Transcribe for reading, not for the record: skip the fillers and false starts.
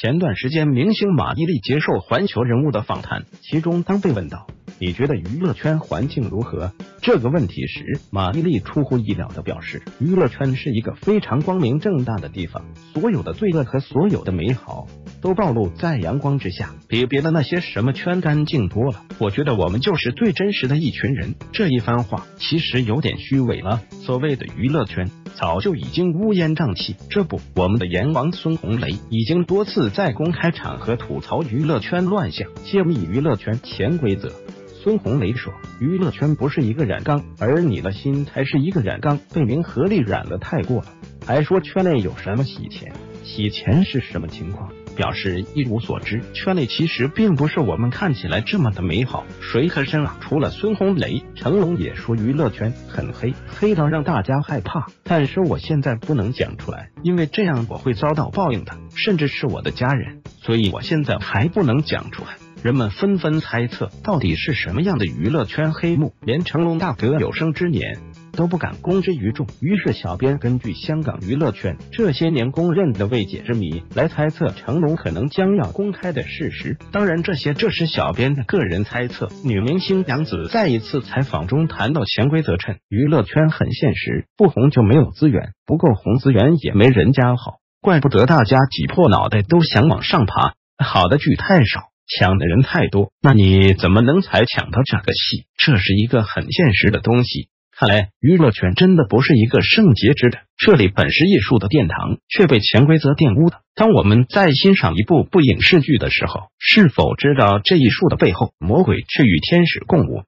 前段时间，明星马伊琍接受环球人物的访谈，其中当被问到你觉得娱乐圈环境如何这个问题时，马伊琍出乎意料地表示，娱乐圈是一个非常光明正大的地方，所有的罪恶和所有的美好都暴露在阳光之下，比别的那些什么圈干净多了。我觉得我们就是最真实的一群人。这一番话其实有点虚伪了，所谓的娱乐圈早就已经乌烟瘴气。这不，我们的阎王孙红雷已经多次在公开场合吐槽娱乐圈乱象，揭秘娱乐圈潜规则。孙红雷说，娱乐圈不是一个染缸，而你的心才是一个染缸，被名和利染得太过了。还说圈内有什么洗钱，洗钱是什么情况？表示一无所知，圈内其实并不是我们看起来这么的美好。水很深啊！除了孙红雷，成龙也说娱乐圈很黑，黑到让大家害怕。但是我现在不能讲出来，因为这样我会遭到报应的，甚至是我的家人，所以我现在还不能讲出来。人们纷纷猜测到底是什么样的娱乐圈黑幕，连成龙大哥有生之年都不敢公之于众。于是小编根据香港娱乐圈这些年公认的未解之谜来猜测成龙可能将要公开的事实。当然这是小编的个人猜测。女明星杨紫在一次采访中谈到潜规则，称娱乐圈很现实，不红就没有资源，不够红资源也没人家好，怪不得大家挤破脑袋都想往上爬，好的剧太少，抢的人太多，那你怎么能才抢到这个戏？这是一个很现实的东西。看来娱乐圈真的不是一个圣洁之地，这里本是艺术的殿堂，却被潜规则玷污的。当我们在欣赏一部影视剧的时候，是否知道这艺术的背后，魔鬼却与天使共舞？